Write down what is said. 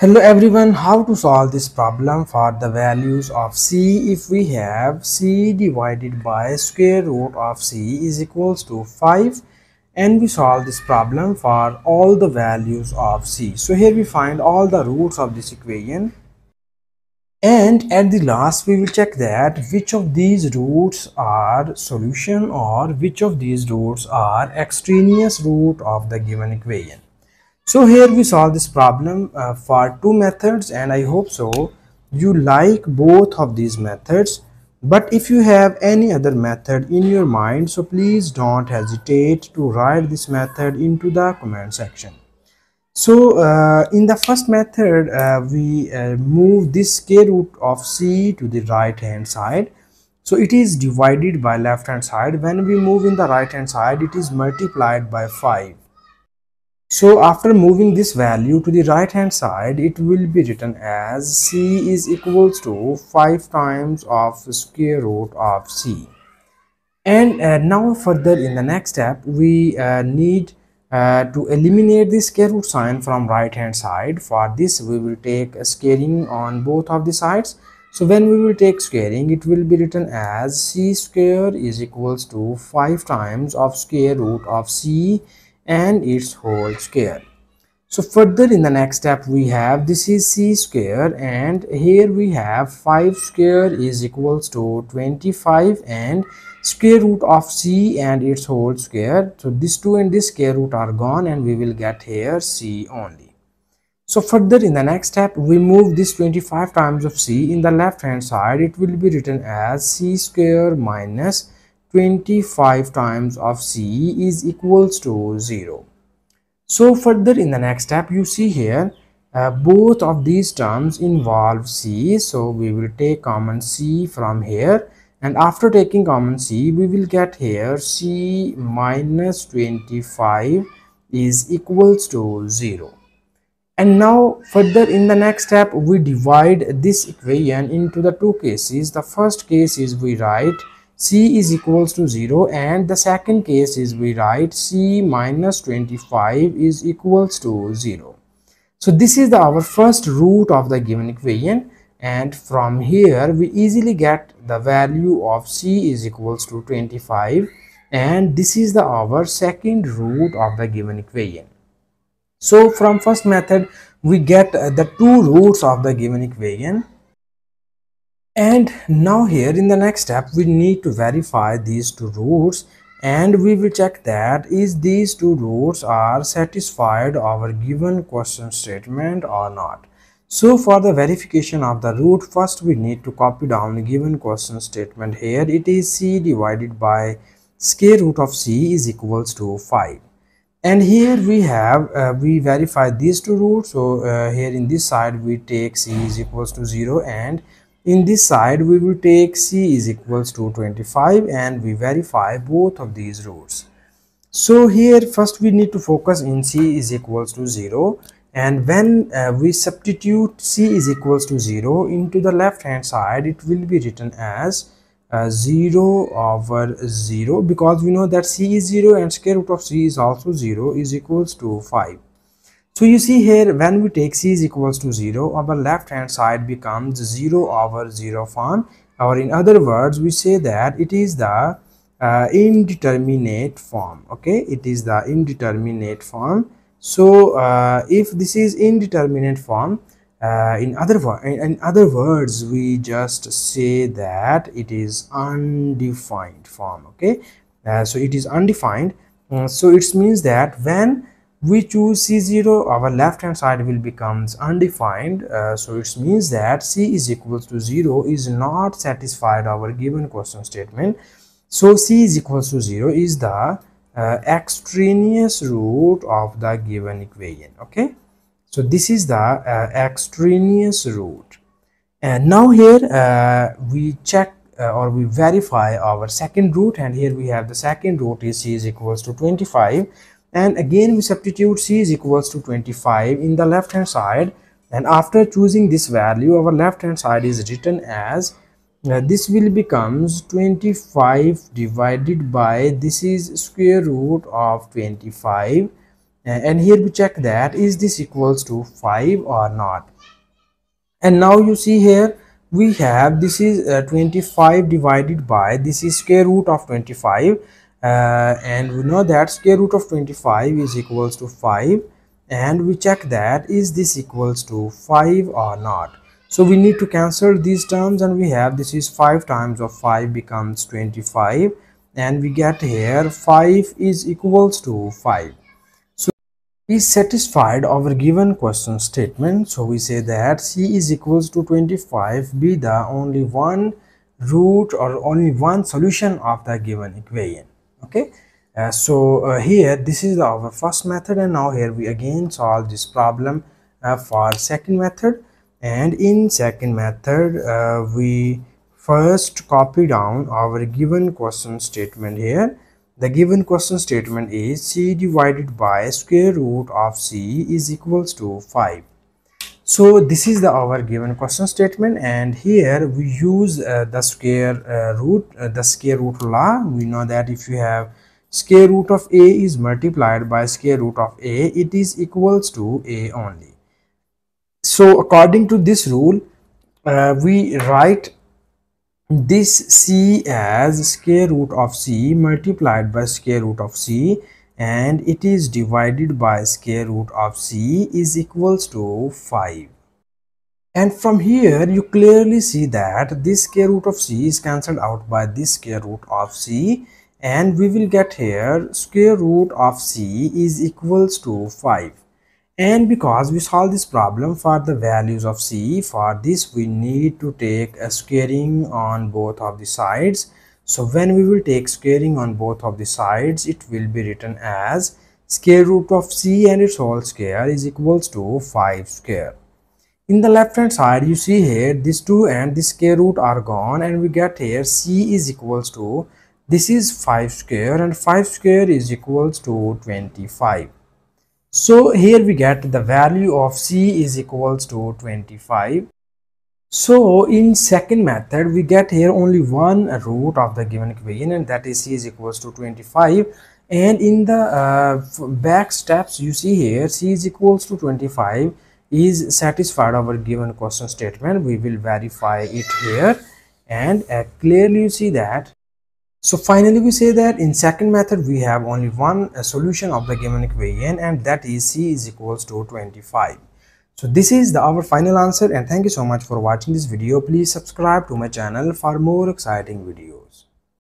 Hello everyone, how to solve this problem for the values of c if we have c divided by square root of c is equals to 5 and we solve this problem for all the values of c. So here we find all the roots of this equation and at the last we will check that which of these roots are solution or which of these roots are extraneous root of the given equation. So here we solve this problem for two methods and I hope so you like both of these methods, but if you have any other method in your mind, so please don't hesitate to write this method into the comment section. So in the first method we move this square root of c to the right hand side. So it is divided by left hand side. When we move in the right hand side, it is multiplied by 5. So after moving this value to the right hand side, it will be written as c is equals to 5 times of square root of c. And now further in the next step, we need to eliminate the square root sign from right hand side. For this we will take a squaring on both of the sides. So when we will take squaring, it will be written as c square is equals to 5 times of square root of c and its whole square. So further in the next step we have this is c square and here we have 5 square is equals to 25 and square root of c and its whole square. So this 2 and this square root are gone and we will get here c only. So further in the next step we move this 25 times of c in the left hand side. It will be written as c square minus 25 times of c is equals to 0. So further in the next step you see here both of these terms involve c. So we will take common c from here and after taking common c we will get here c minus 25 is equals to 0. And now further in the next step we divide this equation into the two cases. The first case is we write c is equals to 0 and the second case is we write c minus 25 is equals to 0. So this is our first root of the given equation and from here we easily get the value of c is equals to 25 and this is our second root of the given equation. So from first method we get the two roots of the given equation. And now here in the next step we need to verify these two roots and we will check that is these two roots are satisfied our given question statement or not. So for the verification of the root, first we need to copy down the given question statement. Here it is c divided by square root of c is equals to 5 and here we have we verify these two roots. So here in this side we take c is equals to 0 and in this side we will take c is equals to 25 and we verify both of these roots. So here first we need to focus in c is equals to 0 and when we substitute c is equals to 0 into the left hand side, it will be written as 0/0 because we know that c is 0 and square root of c is also 0 is equals to 5. So you see here when we take c is equals to 0, our left hand side becomes 0/0 form, or in other words we say that it is the indeterminate form. Okay, it is the indeterminate form. So if this is indeterminate form, in other words we just say that it is undefined form. Okay, so it is undefined. So it means that when we choose c0, our left hand side will becomes undefined. So it means that c is equals to 0 is not satisfied our given question statement. So c is equals to 0 is the extraneous root of the given equation. Okay, so this is the extraneous root. And now here we check or we verify our second root and here we have the second root is c is equals to 25 and again we substitute c is equals to 25 in the left hand side and after choosing this value our left hand side is written as this will becomes 25 divided by this is square root of 25 and here we check that is this equals to 5 or not. And now you see here we have this is 25 divided by this is square root of 25, and we know that square root of 25 is equals to 5, and we check that is this equals to 5 or not. So we need to cancel these terms, and we have this is 5 times of 5 becomes 25, and we get here 5 is equals to 5. So we satisfied our given question statement. So we say that C is equals to 25 be the only one root or only one solution of the given equation. Okay, here this is our first method, and now here we again solve this problem for second method. And in second method we first copy down our given question statement here. The given question statement is C divided by square root of C is equals to 5. So this is our given question statement, and here we use the square root law. We know that if you have square root of A is multiplied by square root of A, it is equals to A only. So according to this rule, we write this C as square root of C multiplied by square root of C, and it is divided by square root of C is equals to 5. And from here you clearly see that this square root of C is cancelled out by this square root of C, and we will get here square root of C is equals to 5. And because we solve this problem for the values of C, for this we need to take a squaring on both of the sides. So when we will take squaring on both of the sides, it will be written as square root of C and its whole square is equals to 5 square. In the left hand side you see here these two and this square root are gone, and we get here C is equals to this is 5 square, and 5 square is equals to 25. So here we get the value of C is equals to 25. So in second method we get here only one root of the given equation, and that is C is equals to 25. And in the back steps you see here C is equals to 25 is satisfied our given question statement. We will verify it here, and clearly you see that. So finally we say that in second method we have only one solution of the given equation, and that is C is equals to 25. So this is our final answer, and thank you so much for watching this video. Please subscribe to my channel for more exciting videos.